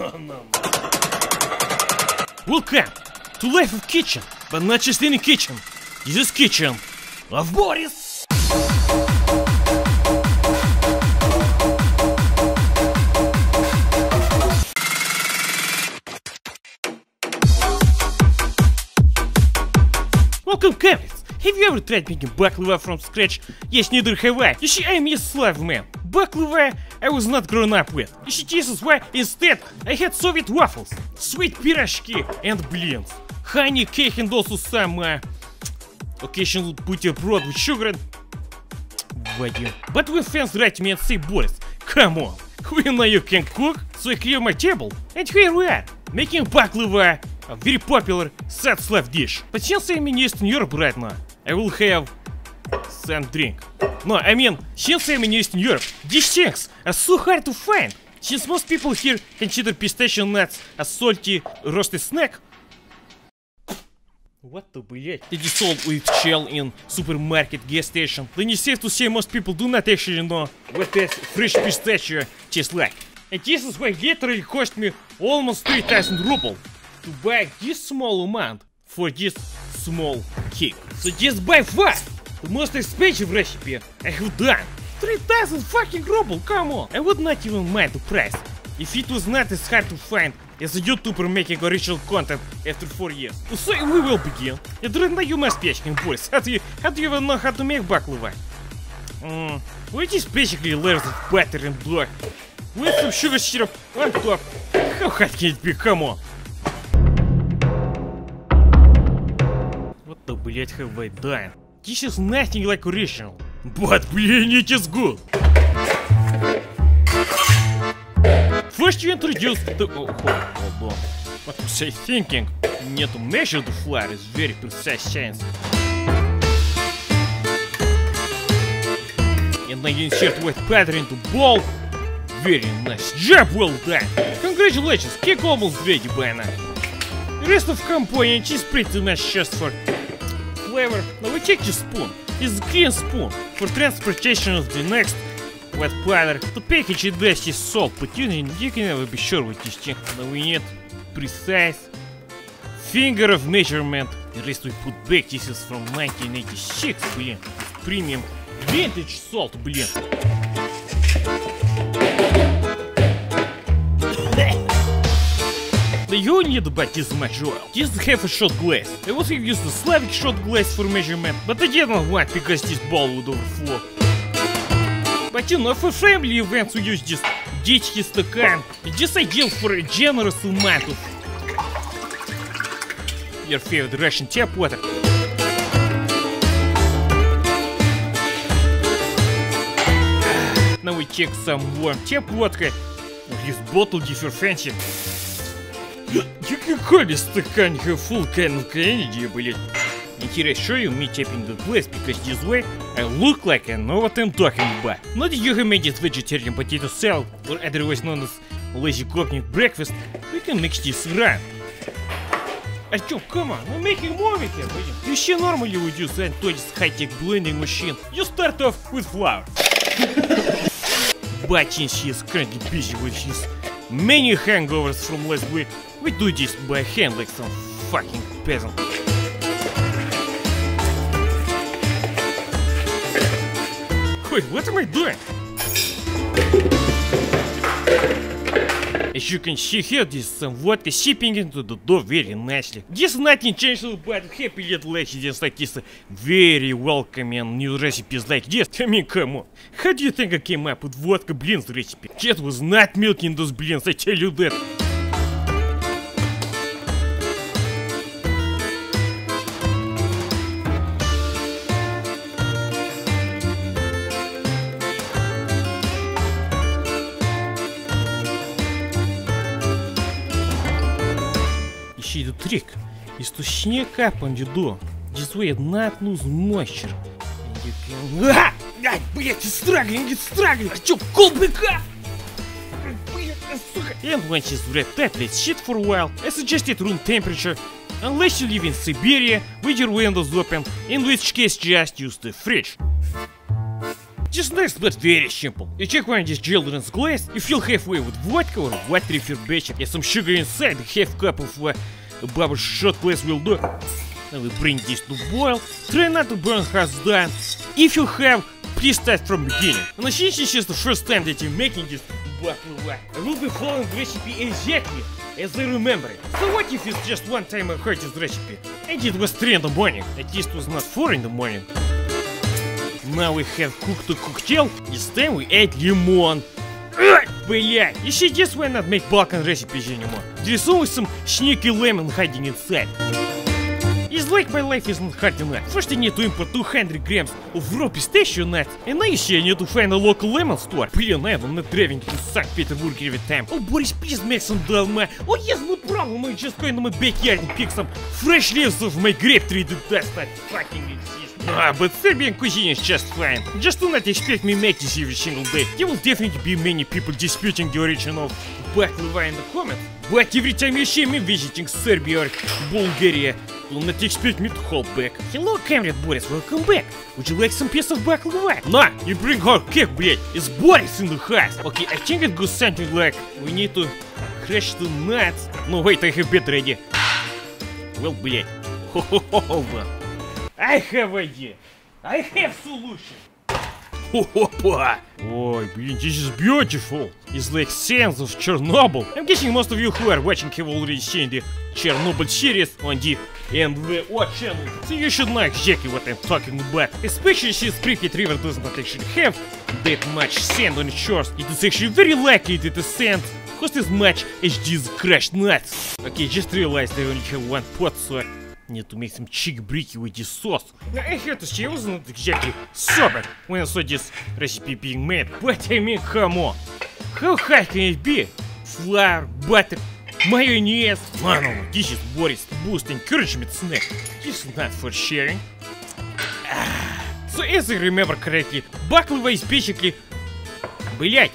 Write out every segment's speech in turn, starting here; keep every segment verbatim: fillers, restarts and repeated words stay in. no, no, no. Welcome to Life of Kitchen, but not just any kitchen. This is kitchen of Boris. Welcome, Kavis. Have you ever tried making baklava from scratch? Yes, neither have I. You see, I'm a Slav man. Baklava I was not grown up with. You see, this is why instead I had Soviet waffles, sweet pirashki and blins, honey cake and also some uh, occasional butter-brod with sugar and vodka. But when fans write me and say, Boris, come on, we know you can cook, so I clear my table, and here we are, making baklava, a very popular sad Slav dish. But since I'm in Eastern Europe right now, I will have some drink. No, I mean, since I'm in Eastern Europe, these things are so hard to find. Since most people here consider pistachio nuts a salty, roasted snack. What the блять? They dissolve with shell in supermarket, gas station. Then it's safe to say most people do not actually know what that fresh pistachio tastes like. And this is why literally cost me almost three thousand rubles to buy this small amount for this small cake. So just by far the most expensive recipe I have done. three thousand fucking rubles, come on! I would not even mind the price if it was not as hard to find as a YouTuber making original content after four years. So we will begin. And right now you must be asking, Boris, how do you, how do you even know how to make baklava? Mm, well, it is basically layers of butter and block with some sugar syrup on top. How hard can it be, come on? Блять, have I done? This is nothing like original, but блин, it is good. First you introduce the... Oh, hold on. What was I thinking? You need to measure the flour, it's very precise science. And then you insert white powder into bowl. Very nice job, well done. Congratulations, cake almost ready by now. The rest of the component is pretty much just for flavor. Now we take the spoon. It's a green spoon for transportation of the next wet powder. The package it does is salt, but you, you can never be sure with this thing. Now we need precise finger of measurement. The rest we put back. This is from nineteen eighty-six, блин. Premium vintage salt, блин. You need about this much oil. Just have a shot glass. I also used the Slavic shot glass for measurement, but I didn't want because this bowl would overflow. But you know, for family events we use this детский стакан. It's just ideal for a generous amount of your favorite Russian tap water. Now we take some warm tap water. This bottle is your fancy. Какой стакан you full can of candy, блять. And here I show you me tapping the glass, because this way I look like I know what I'm talking about. Not if you have made this vegetarian potato salad, or otherwise known as lazy copnic breakfast, we can mix this around. Artём, come on, we're making movie here, блин. You see, normally we use Antonis high-tech blending machine. You start off with flour. But since he is currently busy with his many hangovers from last week, we do this by hand like some fucking peasant. Wait, what am I doing? As you can see here, this is some water seeping into the dough very nicely. This nothing changed, but happy little accidents like this are very welcome, and new recipes like this. I mean, come on. How do you think I came up with vodka blins recipe? That was not milk in those blins, I tell you that. The trick is to sneak up on the door. This way not lose moisture. And you can... Ah! Ай, блядь, it's struggling, it's struggling! Artём, call back up! And once it's wrapped up, let's sit for a while. I suggested room temperature, unless you live in Siberia with your windows open, in which case just use the fridge. Just nice but very simple. You check one of these children's glass, you fill halfway with vodka or water if you're batching, and some sugar inside, half cup of uh, bubble shot glass will do. Now we bring this to boil, try not to burn has done. If you have, please start from beginning. And I think this is the first time that you're making this bottle light. I will be following the recipe exactly as I remember it. So what if it's just one time I heard this recipe? And it was three in the morning, at least it was not four in the morning. Now we have cooked the cocktail, this time we add lemon. Ugh, блять! You see, just why not make Balkan recipes anymore? There is always some sneaky lemon hiding inside. It's like my life isn't hard enough. First I need to import two hundred grams of raw pistachio nuts, and now you see I need to find a local lemon store. Блин, I'm not driving to San Petersburg every time. Oh Boris, please make some dolma. Oh yes, no problem, I'm just going to my backyard and pick some fresh leaves of my grape tree that does not fucking exist. Ah, but Serbian cuisine is just fine. Just do not expect me make this every single day. There will definitely be many people disputing the origin of baklava in the comments. But every time you see me visiting Serbia or Bulgaria, you'll not expect me to hold back. Hello, comrade Boris, welcome back. Would you like some piece of baklava? Nah, you bring our cake, блять. It's Boris in the house. Okay, I think it goes something like we need to crush the nuts. No, wait, I have better idea. Well, блять. Hold on. I have idea. I have solution. Опа! Ой, блин, this is beautiful. It's like scenes of Chernobyl. I'm guessing most of you who are watching have already seen the Chernobyl series on the эн вэ о channel. So you should know exactly what I'm talking about. Especially since Pripyat River does not actually have that much sand on its shores. It is actually very likely that the sand costs as much as these crushed nuts. Okay, just realized I only have one pot, so need to make some chick-bricky with this sauce. Now, I heard this, I was not exactly sober when I saw this recipe being made. But I mean, come on. How hard can it be? Flour, butter, mayonnaise. No, no, no, this is Boris Boost Encouragement Snack. This is not for sharing. Ah. So, as I remember correctly, baklava is basically... Блять.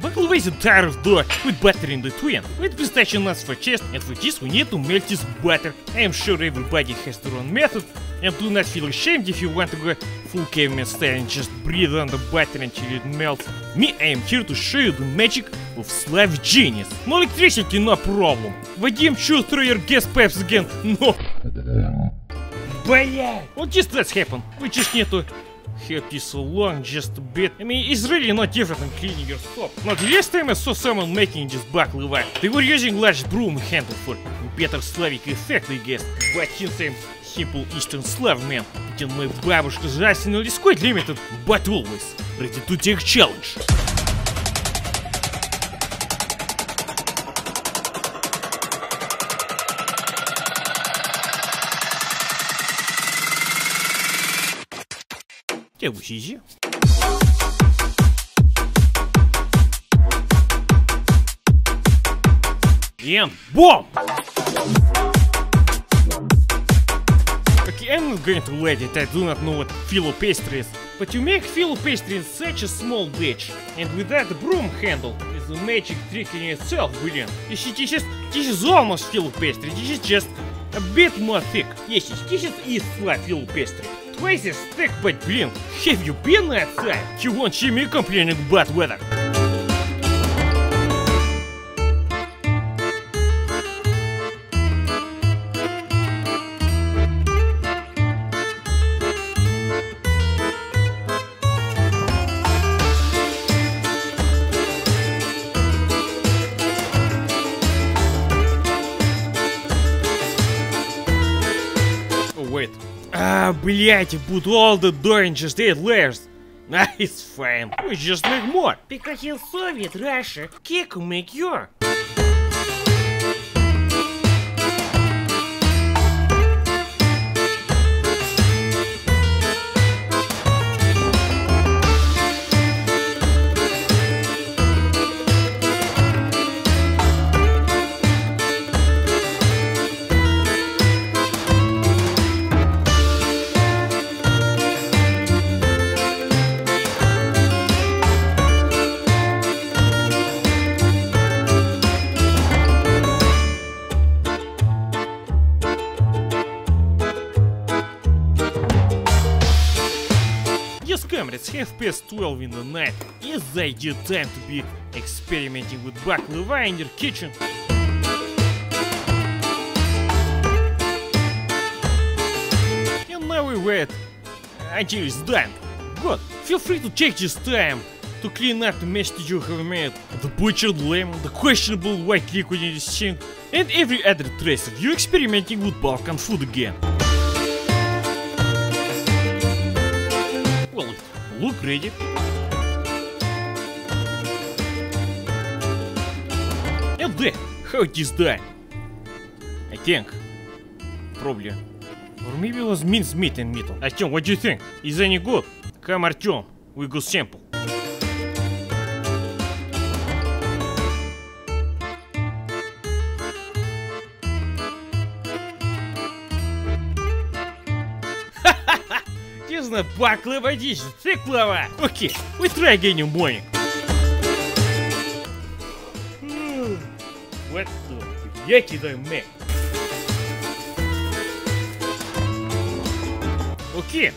Baklava is a tire of dough with butter in between, with pistachio nuts for chest, and for this we need to melt this butter. I am sure everybody has their own method, and do not feel ashamed if you want to go full caveman style and just breathe on the butter until it melts. Me, I am here to show you the magic of Slav genius. No electricity, no problem. Vadim, shoot through your gas pipes again, no. Блять! Well, just let's happen. We just need to help this along just a bit. I mean, it's really not different than cleaning your stop. Not last time I saw someone making this baklava. They were using large broom handle for better Slavic effect, I guess. But since I'm simple Eastern Slav man, then my babushka's arsenal is quite limited, but always ready to take challenge. That was easy. And boom! Okay, I'm not going to let it, I do not know what filo pastry is. But you make filo pastry in such a small batch. And without the broom handle, it's a magic trick in itself, блин. You see, this is, this is almost filo pastry, this is just a bit more thick. Yes, this is East Slav filo pastry. Twice as thick, but блин, have you been outside? You won't see me complaining about weather. Oh, wait. Ah, блять, you put all the dough in just eight layers. Ah, it's fine. We just make more. Because in Soviet Russia, cake will make your. F P S twelve in the night is the ideal time to be experimenting with baklava in your kitchen. And now we wait until it's done. God, feel free to take this time to clean up the mess that you have made, the butchered lamb, the questionable white liquid in the sink, and every other trace of you experimenting with Balkan food again. Well, look ready. And there, how it is done. I think. Probably. Or maybe it was minced meat and meat. Artёm, what do you think? Is any good? Come Artёm, we go sample. Baklava dish, THICCLAVA. Okay, we try again in the morning. Mm, what the heck did I make? Okay,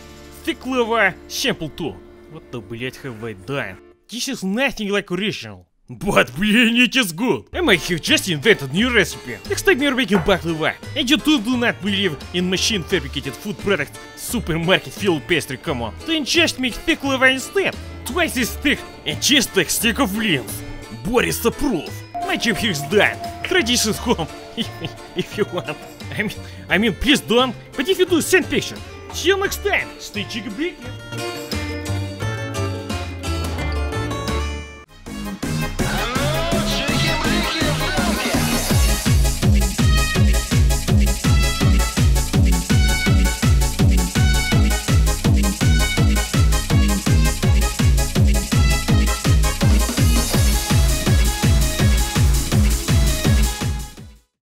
THICCLAVA sample two. What the блять have I done? This is nothing like original, but блин, it is good. I might have just invented new recipe. Next time you're making baklava, and you do, do not believe in machine fabricated food products, supermarket filled pastry, come on. Then just make THICCLAVA instead. Twice as thick and just like stick of limbs. Boris approve. My job here is done. Traditions home, if you want. I mean, I mean, please don't. But if you do, send picture. See you next time. Stay cheeky-blicky.